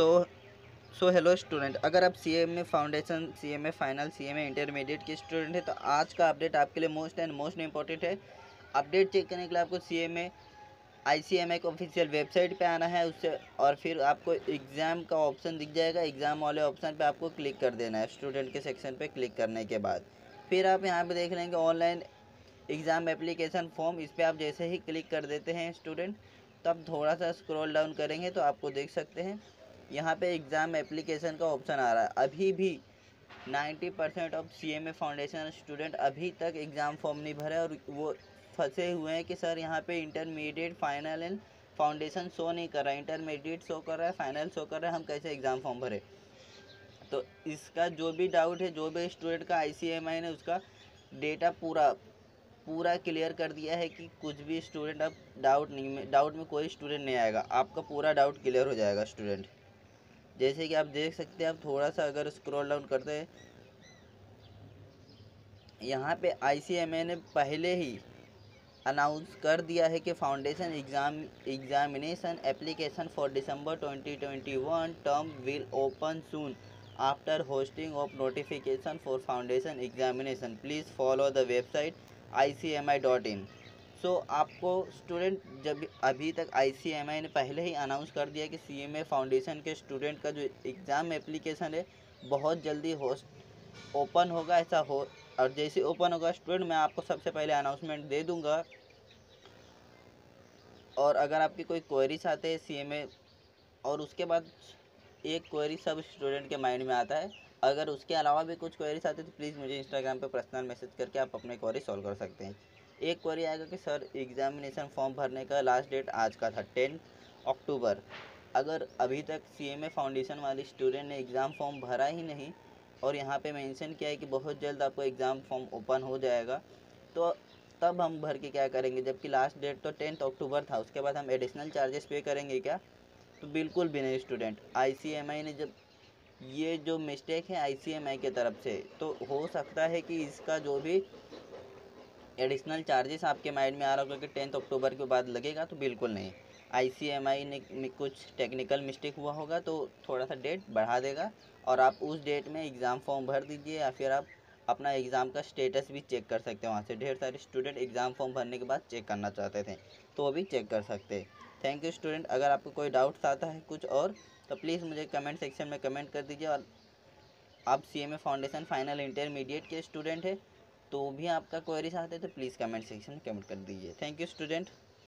So hello student, अगर आप CMA foundation, CMA final, CMA intermediate के स्टूडेंट हैं तो आज का अपडेट आपके लिए मोस्ट एंड मोस्ट इम्पोर्टेंट है। अपडेट चेक करने के लिए आपको ICMAI के ऑफिशियल वेबसाइट पे आना है उससे, और फिर आपको एग्ज़ाम का ऑप्शन दिख जाएगा। एग्ज़ाम वाले ऑप्शन पे आपको क्लिक कर देना है। स्टूडेंट के सेक्शन पे क्लिक करने के बाद फिर आप यहाँ पे देख लेंगे ऑनलाइन एग्ज़ाम एप्लीकेशन फॉर्म। इस पर आप जैसे ही क्लिक कर देते हैं स्टूडेंट, तो आप थोड़ा सा स्क्रॉल डाउन करेंगे तो आपको देख सकते हैं यहाँ पे एग्ज़ाम एप्लीकेशन का ऑप्शन आ रहा है। अभी भी 90% ऑफ CMA फाउंडेशन स्टूडेंट अभी तक एग्ज़ाम फॉर्म नहीं भरे और वो फंसे हुए हैं कि सर यहाँ पे intermediate final and foundation show नहीं कर रहा है, इंटरमीडिएट शो कर रहा है, फाइनल शो कर रहा है, हम कैसे एग्ज़ाम फॉर्म भरे। तो इसका जो भी डाउट है, जो भी स्टूडेंट का ICMAI ने उसका डेटा पूरा क्लियर कर दिया है कि कुछ भी स्टूडेंट अब डाउट में कोई स्टूडेंट नहीं आएगा, आपका पूरा डाउट क्लियर हो जाएगा स्टूडेंट। जैसे कि आप देख सकते हैं, आप थोड़ा सा अगर स्क्रॉल डाउन करते हैं यहाँ पे ICMAI ने पहले ही अनाउंस कर दिया है कि foundation examination application for December 2021 term will open soon after hosting of notification for foundation examination, please follow the website ICMAI.in। So आपको स्टूडेंट जब अभी तक ICMAI ने पहले ही अनाउंस कर दिया कि CMA फाउंडेशन के स्टूडेंट का जो एग्ज़ाम एप्लीकेशन है बहुत जल्दी ओपन होगा, ऐसा हो। और जैसे ओपन होगा स्टूडेंट, मैं आपको सबसे पहले अनाउंसमेंट दे दूंगा। और अगर आपकी कोई क्वेरीज आते हैं CMA, और उसके बाद एक क्वेरी सब स्टूडेंट के माइंड में आता है, अगर उसके अलावा भी कुछ क्वेरीज आते हैं तो प्लीज़ मुझे इंस्टाग्राम पर पर्सनल मैसेज करके आप अपने क्वेरी सॉल्व कर सकते हैं। एक क्वेरी आएगा कि सर एग्जामिनेशन फॉर्म भरने का लास्ट डेट आज का था 10 अक्टूबर, अगर अभी तक CMA फाउंडेशन वाले स्टूडेंट ने एग्ज़ाम फॉर्म भरा ही नहीं और यहाँ पे मेंशन किया है कि बहुत जल्द आपको एग्ज़ाम फॉर्म ओपन हो जाएगा, तो तब हम भर के क्या करेंगे, जबकि लास्ट डेट तो 10 अक्टूबर था। उसके बाद हम एडिशनल चार्जेस पे करेंगे क्या? तो बिल्कुल भी नहीं स्टूडेंट। ICMAI ने जब ये जो मिस्टेक है ICMAI की तरफ से, तो हो सकता है कि इसका जो भी एडिशनल चार्जेस आपके माइंड में आ रहा होगा कि 10 अक्टूबर के बाद लगेगा, तो बिल्कुल नहीं। ICMAI ने कुछ टेक्निकल मिस्टेक हुआ होगा तो थोड़ा सा डेट बढ़ा देगा, और आप उस डेट में एग्ज़ाम फॉर्म भर दीजिए, या फिर आप अपना एग्ज़ाम का स्टेटस भी चेक कर सकते हैं वहाँ से। ढेर सारे स्टूडेंट एग्ज़ाम फॉर्म भरने के बाद चेक करना चाहते थे तो वो भी चेक कर सकते। Thank you student. अगर आपको कोई डाउट्स आता है कुछ और तो प्लीज़ मुझे कमेंट सेक्शन में कमेंट कर दीजिए। और आप CMA फाउंडेशन फाइनल इंटरमीडिएट के स्टूडेंट हैं तो भी आपका क्वेरीज आते हैं तो प्लीज़ कमेंट सेक्शन में कमेंट कर दीजिए। Thank you student.